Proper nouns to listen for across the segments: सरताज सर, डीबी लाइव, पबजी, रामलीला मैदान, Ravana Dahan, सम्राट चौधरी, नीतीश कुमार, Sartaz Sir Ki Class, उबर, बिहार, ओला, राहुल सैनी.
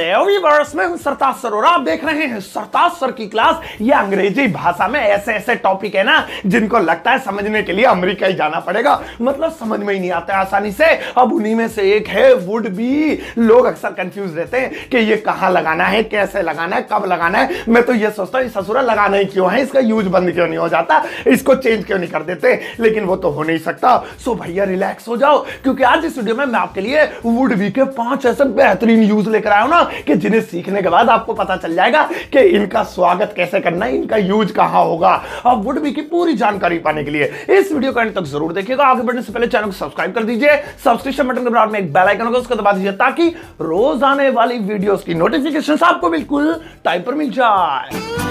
Hello viewers, मैं हूं सरताज सर और आप देख रहे हैं सरताज सर की क्लास। ये अंग्रेजी भाषा में ऐसे ऐसे टॉपिक है ना जिनको लगता है समझने के लिए अमेरिका ही जाना पड़ेगा, मतलब समझ में ही नहीं आता आसानी से। अब उन्हीं में से एक है वुड बी। लोग अक्सर कंफ्यूज रहते हैं कि ये कहां लगाना है, कैसे लगाना है, कब लगाना है। मैं तो ये सोचता हूँ ससुरा लगाना ही क्यों है, इसका यूज बंद क्यों नहीं हो जाता, इसको चेंज क्यों नहीं कर देते, लेकिन वो तो हो नहीं सकता। सो भैया रिलैक्स हो जाओ, क्योंकि आज इस वीडियो में मैं आपके लिए वुड बी के 5 ऐसे बेहतरीन यूज लेकर आया हूं ना कि जिन्हें सीखने के बाद आपको पता चल जाएगा कि इनका स्वागत कैसे करना है, इनका यूज कहां होगा। अब वुड बी की पूरी जानकारी पाने के लिए इस वीडियो का अंत तक जरूर देखिएगा। आगे बढ़ने से पहले चैनल को सब्सक्राइब कर दीजिए, सब्सक्रिप्शन बटन के बराबर में एक बेल आइकन होगा उसको दबा दीजिए ताकि रोज आने वाली वीडियोस की नोटिफिकेशन आपको बिल्कुल टाइम पर मिल जाए।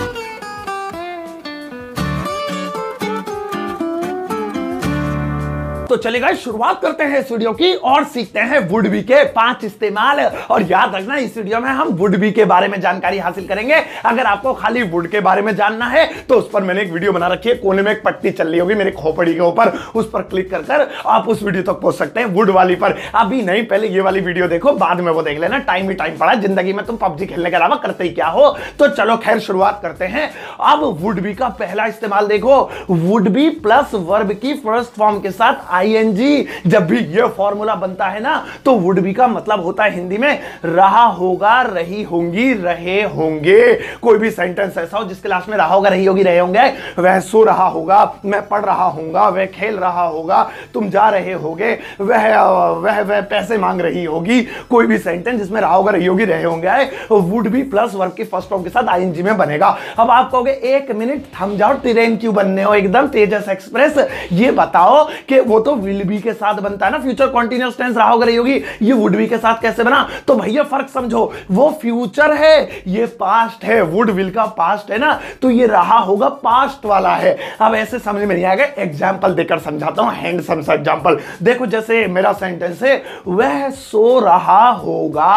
तो चलिए गाइस शुरुआत करते हैं इस वीडियो की और सीखते हैं वुड बी के 5 इस्तेमाल। और याद रखना इस वीडियो में हम वुड बी के बारे में जानकारी हासिल करेंगे। अगर आपको खाली वुड के बारे में जानना है तो उस पर मैंने एक वीडियो बना रखी है, कोने में एक पट्टी चल रही होगी मेरे खोपड़ी के ऊपर, उस पर क्लिक कर आप उस वीडियो तक पहुंच सकते हैं, वुड वाली पर। अभी नहीं, पहले ये वाली वीडियो देखो, बाद में वो देख लेना। टाइम ही टाइम पड़ा, जिंदगी में तुम पबजी खेलने के अलावा करते ही क्या हो। तो चलो खैर शुरुआत करते हैं। अब वुड बी का पहला इस्तेमाल देखो, वुड बी प्लस वर्ब की फर्स्ट फॉर्म के साथ ING। जब भी ये फॉर्मूला बनता है ना तो वुड बी का मतलब होता है हिंदी में रहा होगा, रही होंगी, रहे होंगे। कोई भी सेंटेंस ऐसा हो जिसके लास्ट में रहा होगा, रही होगी, रहे होंगे। वह सो रहा होगा, मैं पढ़ रहा होऊंगा, वह खेल रहा होगा, तुम जा रहे होगे, वह पैसे मांग रही होगी। कोई भी सेंटेंस जिसमें रहा होगा, रही होगी, रहे होंगे वुड बी प्लस वर्ब की फर्स्ट फॉर्म के साथ ING में बनेगा। अब आप कहोगे एक मिनट थम जाओ, ट्रेन क्यों बनने हो एकदम तेजस एक्सप्रेस, ये बताओ कि वो तो विल बी के साथ बनता है ना, फ्यूचर कंटीन्यूअस टेंस, रहा होगा, रही होगी। ये वुड बी के साथ कैसे बना? तो भैया फर्क समझो, वो फ्यूचर है, ये पास्ट है, वुड विल का पास्ट है ना, तो ये रहा होगा पास्ट वाला है। अब ऐसे समझ में नहीं आएगा, एग्जांपल देकर समझाता हूं, हैंडसम सा एग्जांपल। देखो जैसे मेरा सेंटेंस है वह सो रहा होगा,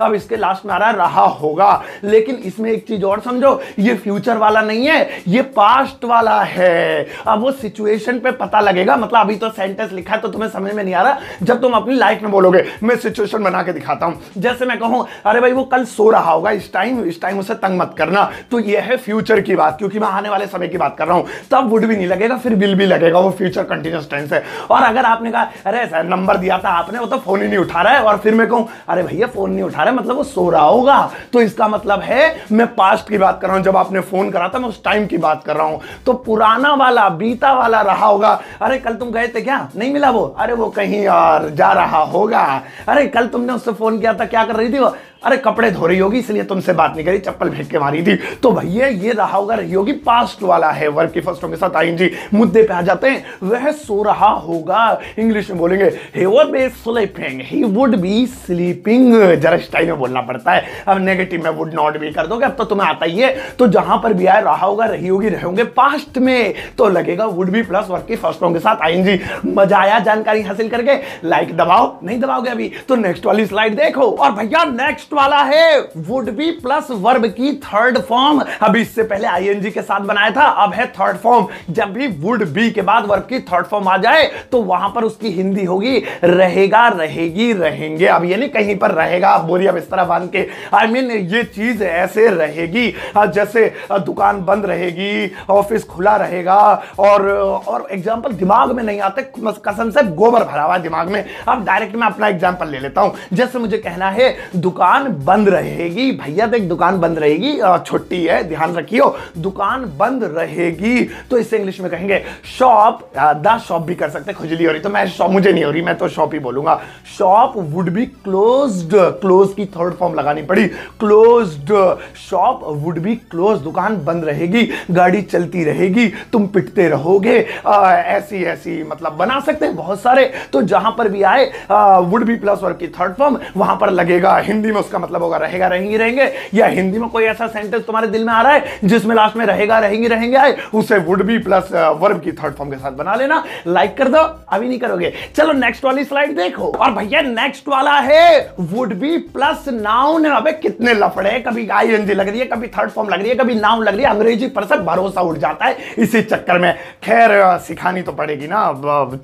अब इसके लास्ट में आ रहा होगा, लेकिन इसमें एक चीज और समझो, ये फ्यूचर वाला नहीं है, ये पास्ट वाला है। अब वो सिचुएशन पे पता लगेगा, मतलब अभी तो सेंटेंस लिखा है तो तुम्हें समझ में नहीं आ रहा, जब तुम अपनी लाइफ में बोलोगे। मैं सिचुएशन बना के दिखाता हूं, जैसे मैं कहूं अरे भाई वो कल सो रहा होगा, इस टाइम उसे तंग मत करना, तो ये है फ्यूचर की बात, क्योंकि मैं आने वाले समय की बात कर रहा हूं, तब वुड भी नहीं लगेगा, फिर विल भी लगेगा, वो फ्यूचर कंटीन्यूअस टेंस है। और अगर आपने कहा अरे सर नंबर दिया था आपने, वो तो फोन ही नहीं उठा रहा है, और फिर मैं कहूं अरे भैया फोन नहीं उठा रहा है मतलब वो सो रहा होगा, तो इसका मतलब है मैं पास्ट की बात कर रहा हूं, जब आपने फोन करा था मैं उस टाइम की बात कर रहा हूं, तो पुराना वाला, बीता वाला रहा होगा। अरे कल तुम गए थे क्या, नहीं मिला वो, अरे वो कहीं और जा रहा होगा। अरे कल तुमने उससे फोन किया था, क्या कर रही थी वो, अरे कपड़े धो रही होगी इसलिए तुमसे बात नहीं करी, चप्पल फेंक के मारी थी। तो भैया ये रहा होगा, रही होगी, पास्ट वाला है, वर्ब की फर्स्ट फॉर्म के साथ ING। मुद्दे पे आ जाते हैं, वह सो रहा होगा, इंग्लिश में बोलेंगे he would be sleeping, he would be sleeping, जरा स्टाइल में बोलना पड़ता है। अब नेगेटिव में वुड नॉट बी कर दोगे, अब तो तुम्हें आता ही है, तो जहां पर भी आए रहा होगा, रही होगी, रहे होंगे, पास्ट में, तो लगेगा वुड बी प्लस वर्ब की फर्स्ट फॉर्म के साथ ING। मजा आया जानकारी हासिल करके? लाइक दबाओ, नहीं दबाओगे अभी तो नेक्स्ट वाली स्लाइड देखो। और भैया नेक्स्ट वाला है वुड बी प्लस वर्ब की थर्ड फॉर्म। अभी इससे पहले ING के साथ बनाया था, अब है थर्ड फॉर्म। जब भी वुड बी के बाद वर्ब की थर्ड फॉर्म आ जाए तो वहां पर उसकी हिंदी होगी रहेगा, रहेगी, रहेंगे। अब ये नहीं कहीं पर रहेगा बोरिया बिस्तरा बांध के, I mean, ये चीज ऐसे रहेगी, जैसे दुकान बंद रहेगी, ऑफिस खुला रहेगा। और एग्जांपल दिमाग में नहीं आते, कसम से गोबर भरा हुआ दिमाग में। अब डायरेक्ट मैं अपना एग्जांपल ले लेता हूं, जैसे मुझे कहना है दुकान बंद रहेगी, भैया देख दुकान बंद रहेगी, छुट्टी है, ध्यान रखियो, दुकान बंद रहेगी, तो इससे इंग्लिश में कहेंगे शॉप, द शॉप भी कर सकते, खुजली हो रही तो मैं शॉप, मुझे नहीं हो रही, मैं तो शॉप ही बोलूंगा। Shop would be closed, close की थर्ड फॉर्म लगानी पड़ी, closed, shop would be close, दुकान बंद रहेगी, गाड़ी चलती रहेगी, तुम पिटते रहोगे, ऐसी मतलब बना सकते हैं बहुत सारे। तो जहां पर भी आए वुड बी प्लस वर्ब की थर्ड फॉर्म, वहां पर लगेगा, हिंदी में उसका मतलब होगा रहेगा, रहेंगी, रहेंगे। या हिंदी में कोई ऐसा सेंटेंस तुम्हारे दिल में आ रहा है जिसमें लास्ट में रहेगा, रहेंगी, रहेंगे आए, उसे वुड बी प्लस वर्ब की थर्ड फॉर्म के साथ बना लेना। लाइक कर दो, अभी नहीं करोगे। चलो नेक्स्ट वाली स्लाइड देखो। और भैया नेक्स्ट वाला है वुड बी प्लस नाउन। अबे कितने लफड़े, कभी ING लग रही है, कभी थर्ड फॉर्म लग रही है, कभी नाउन लग रही है, अंग्रेजी पर सब भरोसा उठ जाता है इसी चक्कर में। खैर सिखानी तो पड़ेगी ना,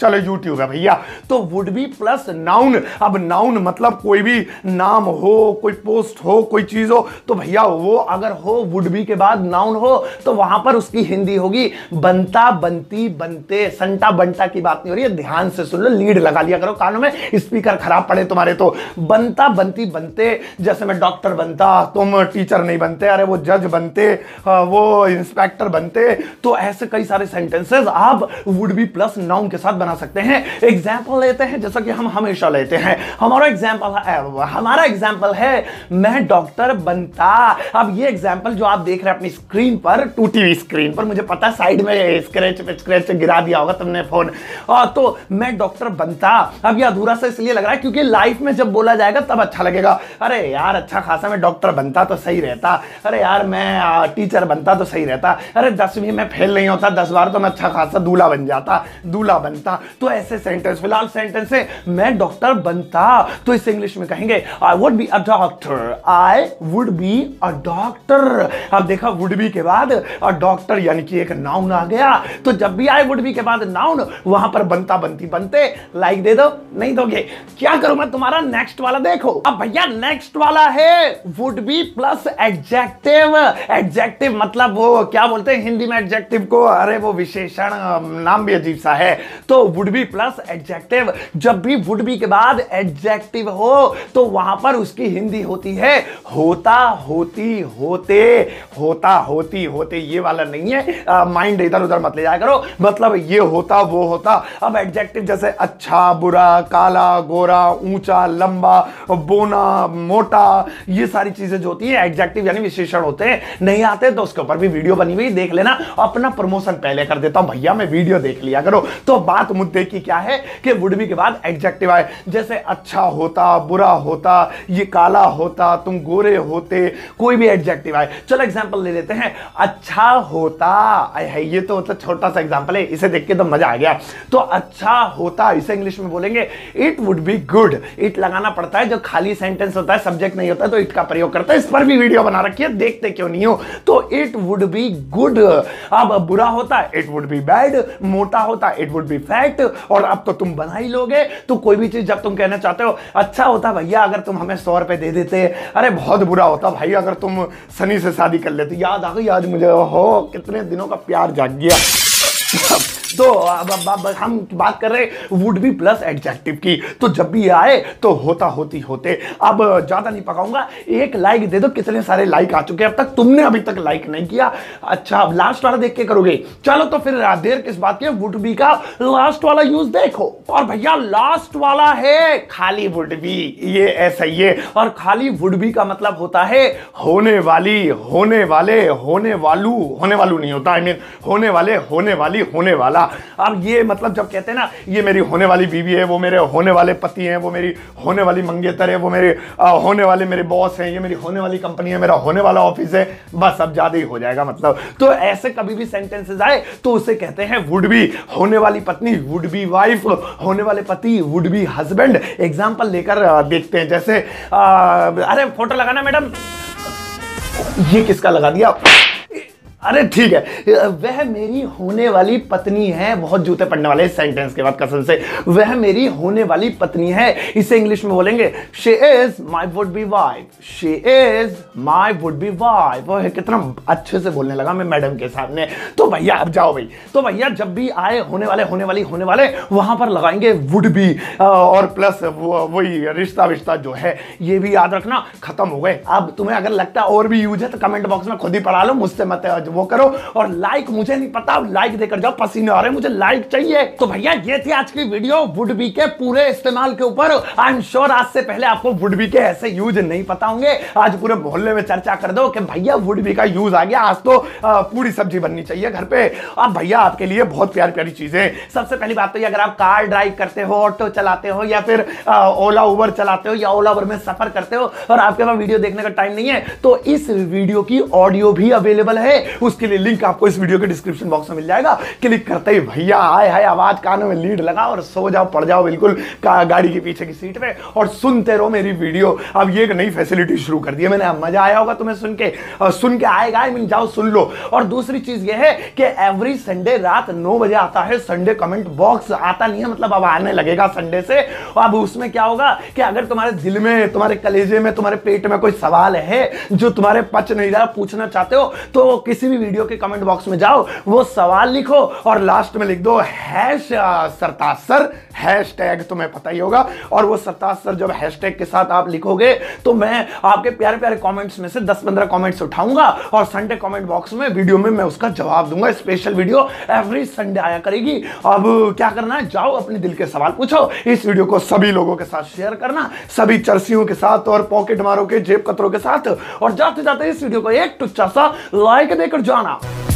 चलो यूट्यूब है भैया। तो वुड बी प्लस नाउन, अब नाउन मतलब कोई भी नाम हो, कोई पोस्ट हो, कोई चीज हो, तो भैया वो अगर हो वुड बी के बाद नाउन हो तो वहां पर उसकी हिंदी होगी बनता, बनती, बनते। संटा बंटा की बात नहीं हो रही है, ध्यान से सुन लो, लीड लगा लिया करो कानों में, स्पीकर खराब पड़े तुम्हारे तो। बनता, बनती, बनते, जैसे मैं डॉक्टर बनता, तुम टीचर नहीं बनते, अरे वो जज बनते, वो इंस्पेक्टर बनते। तो ऐसे कई सारे सेंटेंसेस आप वुड बी प्लस नाउन के साथ बना सकते हैं। एग्जाम्पल लेते हैं जैसा कि हम हमेशा लेते हैं, हमारा एग्जाम्पल है मैं डॉक्टर बनता। अब ये एग्जाम्पल जो आप देख रहे हैं अपनी स्क्रीन पर, टूटी हुई स्क्रीन पर, मुझे पता है साइड में स्क्रैच गिरा दिया होगा तुमने फोन, तो मैं डॉक्टर बनता अब ये अधूरा सा इसलिए लग रहा है क्योंकि लाइफ में जब बोला जाएगा तब अच्छा लगेगा। अरे यार अच्छा खासा मैं डॉक्टर बनता तो सही रहता, अरे यार मैं टीचर बनता तो सही रहता, अरे 10वीं में फेल नहीं होता 10 बार तो मैं अच्छा खासा दूल्हा बन जाता, दूल्हा बनता। तो ऐसे सेंटेंस, फिलहाल सेंटेंस है मैं डॉक्टर बनता, तो इसे इंग्लिश में कहेंगे I would be a doctor, I would be a doctor. अब देखा वुड बी के बाद और डॉक्टर यानी कि एक नाउन आ गया, तो जब भी आई वुड बी के बाद नाउन वहां पर बनता, बनती, बनते। लाइक दे दो, नहीं दोगे क्या करूं मैं तुम्हारा। नेक्स्ट वाला देखो, अब भैया नेक्स्ट वाला है would be plus adjective. Adjective मतलब वो क्या बोलते हैं हिंदी में एडजेक्टिव को, अरे वो विशेषण, नाम भी अजीब सा है। तो वुड बी प्लस एडजेक्टिव, जब भी वुड बी के बाद एडजेक्टिव हो तो वहां पर उसकी हिंदी होती है होता, होती, होते, होता, होती, होते। ये वाला नहीं है, माइंड इधर उधर मत ले जाया करो, मतलब ये होता वो होता। अब एडजेक्टिव जैसे अच्छा, बुरा, काला, गोरा, ऊंचा, लंबा, बोना, मोटा, ये सारी चीजें जो होती है एडजेक्टिव यानी विशेषण होते हैं। नहीं आते तो उसके ऊपर भी वीडियो बनी हुई देख लेना, अपना प्रमोशन पहले कर देता हूं भैया मैं, वीडियो देख लिया करो। तो बात मुद्दे की क्या है कि वुड बी के बाद एडजेक्टिव आए, जैसे अच्छा होता, बुरा होता, ये काला होता, तुम गोरे होते, कोई भी एडजेक्टिव आए। चलो एग्जाम्पल ले लेते हैं, अच्छा होता है, ये तो मतलब छोटा सा एग्जाम्पल है, इसे देख के तो मजा आ गया। तो अच्छा होता इसे इंग्लिश में बोलेंगे it would be good. It लगाना पड़ता है, जो खाली सेंटेंस होता है सब्जेक्ट नहीं होता तो इट का प्रयोग करता है, इस पर भी वीडियो बना रखी है देखते क्यों नहीं हो। तो इट वुड बी गुड। अब बुरा होता इट वुड बी बैड, मोटा होता इट वुड बी फैट, और अब तो तुम बना ही लोगे। तो कोई भी चीज जब तुम कहना चाहते हो, अच्छा होता भैया अगर तुम हमें 100 रुपए दे देते, अरे बहुत बुरा होता भाई अगर तुम सनी से शादी कर लेते, याद आ गई आज मुझे, हो कितने दिनों का प्यार जाग गया। तो अब हम बात कर रहे हैं वुड बी प्लस एडजेक्टिव की, तो जब भी आए तो होता, होती, होते। अब ज्यादा नहीं पकाऊंगा, एक लाइक दे दो, कितने सारे लाइक आ चुके हैं अब तक, तुमने अभी तक लाइक नहीं किया। अच्छा अब लास्ट वाला देख के करोगे, चलो तो फिर देर किस बात की, वुड बी का लास्ट वाला यूज देखो। और भैया लास्ट वाला है खाली वुड बी, ये ऐसा ही है। और खाली वुड बी का मतलब होता है होने वाली, होने वाले, होने वालू, होने वालू नहीं होता, आई मीन होने वाले, होने वाली, होने वाला। अब ये मतलब जब कहते हैं ना ये मेरी होने वाली बीवी है, वो मेरे होने वाले पति हैं, वो मेरी होने वाली मंगेतर है, वो मेरे होने वाले मेरे बॉस हैं, ये मेरी होने वाली कंपनी है, मेरा होने वाला ऑफिस है, बस अब ज्यादा ही हो जाएगा मतलब। तो ऐसे कभी भी सेंटेंसेस आए तो उसे कहते हैं वुड बी। होने वाली पत्नी वुड बी वाइफ, होने वाले पति वुड बी हस्बैंड। एग्जाम्पल लेकर देखते हैं, जैसे अरे फोटो लगाना मैडम, ये किसका लगा दिया, अरे ठीक है, वह मेरी होने वाली पत्नी है। बहुत जूते पड़ने वाले सेंटेंस के बाद कसम से, वह मेरी होने वाली पत्नी है, इसे इंग्लिश में बोलेंगे she is my would be wife, she is my would be wife. Oh कितना अच्छे से बोलने लगा मैं मैडम के सामने। तो भैया अब जाओ भाई, तो भैया जब भी आए होने वाले, होने वाली, होने वाले, वहां पर लगाएंगे वुड बी और प्लस वही रिश्ता विश्ता जो है, ये भी याद रखना। खत्म हो गए। अब तुम्हें अगर लगता है और भी यूज है तो कमेंट बॉक्स में खुद ही पढ़ा लो, मुझसे मत वो करो। और लाइक मुझे नहीं पता, लाइक देकर जाओ, पसीने आ रहे हैं मुझे, लाइक चाहिए। तो भैया ये थी आज की वीडियो वुड बी के पूरे इस्तेमाल के ऊपर। आई एम श्योर आज से पहले आपको वुड बी के ऐसे यूज नहीं पता होंगे, आज पूरे मोहल्ले में चर्चा कर दो कि भैया वुड बी का यूज आ गया, आज तो पूरी सब्जी बननी चाहिए घर पे। अब भैया आपके लिए बहुत प्यारी प्यारी चीजें, सबसे पहली बात तो अगर आप कार ड्राइव करते हो, ऑटो चलाते हो, या फिर ओला उबर चलाते हो, या ओला उबर में सफर करते हो और आपके पास वीडियो देखने का टाइम नहीं है, तो इस वीडियो की ऑडियो भी अवेलेबल है, उसके लिए लिंक आपको इस वीडियो के डिस्क्रिप्शन बॉक्स में मिल जाएगा। क्लिक करते ही भैया हाय हाय आवाज कानों में लीड लगाओ और सो जाओ, पड़ जाओ बिल्कुल गाड़ी के पीछे की सीट पे और सुनते रहो मेरी वीडियो। अब ये एक नई फैसिलिटी शुरू कर दी है मैंने, अब मजा आया होगा तुम्हें सुन के आएगा, जाओ सुन लो। और दूसरी चीज ये है कि एवरी संडे रात 9 बजे आता है संडे कमेंट बॉक्स, आता नहीं है मतलब अब आने लगेगा संडे से। अब उसमें क्या होगा कि अगर तुम्हारे दिल में, तुम्हारे कलेजे में, तुम्हारे पेट में कोई सवाल है जो तुम्हारे पच नहीं रहा, पूछना चाहते हो, तो किसी भी वीडियो के कमेंट बॉक्स में जाओ, वो सवाल लिखो और लास्ट में लिख दो हैश सरताज सर, हैशटैग तुम्हें पता ही होगा। और वो सरताज सर जब हैशटैग के साथ आप लिखोगे तो मैं आपके प्यारे प्यारे कमेंट्स में से 10-15 कमेंट्स उठाऊंगा और संडे कमेंट बॉक्स में वीडियो में मैं उसका जवाब दूंगा। स्पेशल वीडियो एवरी संडे आया करेगी। अब क्या करना है, जाओ अपने दिल के सवाल पूछो, इस वीडियो को सभी लोगों के साथ शेयर करना, सभी चर्सियों के साथ और पॉकेट मारों के, जेब कतरों के साथ, और जाते जाते इस वीडियो को एक टुच्चा सा लाइक देकर जाना।